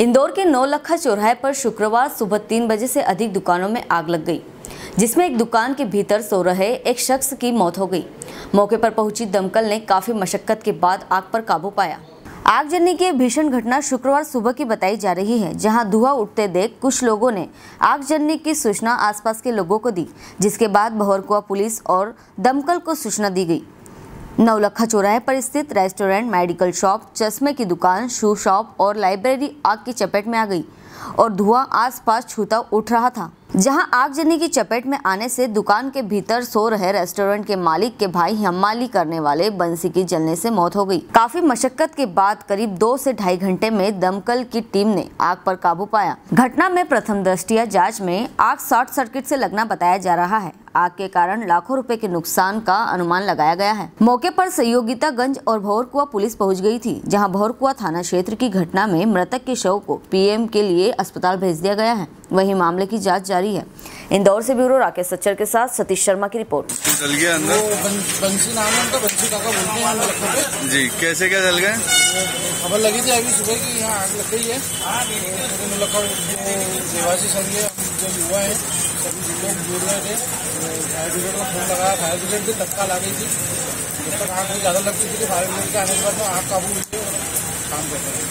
इंदौर के नौलखा चौराहे पर शुक्रवार सुबह 3 बजे से अधिक दुकानों में आग लग गई, जिसमें एक दुकान के भीतर सो रहे एक शख्स की मौत हो गई। मौके पर पहुंची दमकल ने काफी मशक्कत के बाद आग पर काबू पाया। आग जलने की भीषण घटना शुक्रवार सुबह की बताई जा रही है, जहां धुआं उठते देख कुछ लोगों ने आग जलने की सूचना आसपास के लोगों को दी, जिसके बाद भौरकुआ पुलिस और दमकल को सूचना दी गई। नौलखा चौराहे पर स्थित रेस्टोरेंट, मेडिकल शॉप, चश्मे की दुकान, शू शॉप और लाइब्रेरी आग की चपेट में आ गई और धुआं आसपास छूता उठ रहा था, जहां आगजनी की चपेट में आने से दुकान के भीतर सो रहे रेस्टोरेंट के मालिक के भाई हमाली करने वाले बंसी की जलने से मौत हो गई। काफी मशक्कत के बाद करीब 2 से ढाई घंटे में दमकल की टीम ने आग पर काबू पाया। घटना में प्रथम दृष्टया जांच में आग शॉर्ट सर्किट से लगना बताया जा रहा है। आग के कारण लाखों रुपए के नुकसान का अनुमान लगाया गया है। मौके पर सहयोगितागंज और भौरकुआ पुलिस पहुंच गई थी, जहां भौरकुआ थाना क्षेत्र की घटना में मृतक के शव को पीएम के लिए अस्पताल भेज दिया गया है। वहीं मामले की जांच जारी है। इंदौर से ब्यूरो राकेश सच्चर के साथ सतीश शर्मा की रिपोर्ट। जल गया अंदर बंसी नाम है उनका, बंसी काका बोलते हैं जी। कैसे क्या जल गए? खबर लगी थी अभी सुबह की यहाँ आग लग गई है। हुआ है तत्काल आ गई थी, जब तक आग ज़्यादा लगती थी फायर ब्रिगेड के आने के बाद तो आग काबू में काम कर रहे हैं।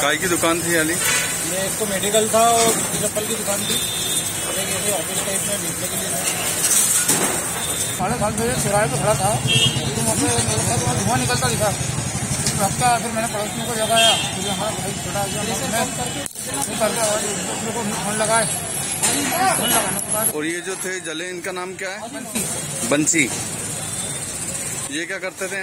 काय की दुकान थी यानी? ये एक तो मेडिकल था और चप्पल की दुकान थी, एक ऑफिस टाइप में बेचने के लिए था। चौराहे पर खड़ा था तो वहाँ धुआं निकलता दिखा रखता। फिर मैंने पड़ोसियों को जगाया, फिर हमारा बहुत छोटा को फोन लगाए। और ये जो थे जले, इनका नाम क्या है? बंसी। ये क्या करते थे?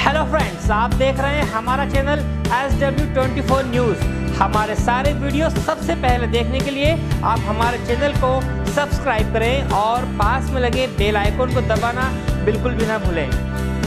हेलो फ्रेंड्स, आप देख रहे हैं हमारा चैनल SW24 न्यूज। हमारे सारे वीडियो सबसे पहले देखने के लिए आप हमारे चैनल को सब्सक्राइब करें और पास में लगे बेल आइकन को दबाना बिल्कुल भी ना भूलें।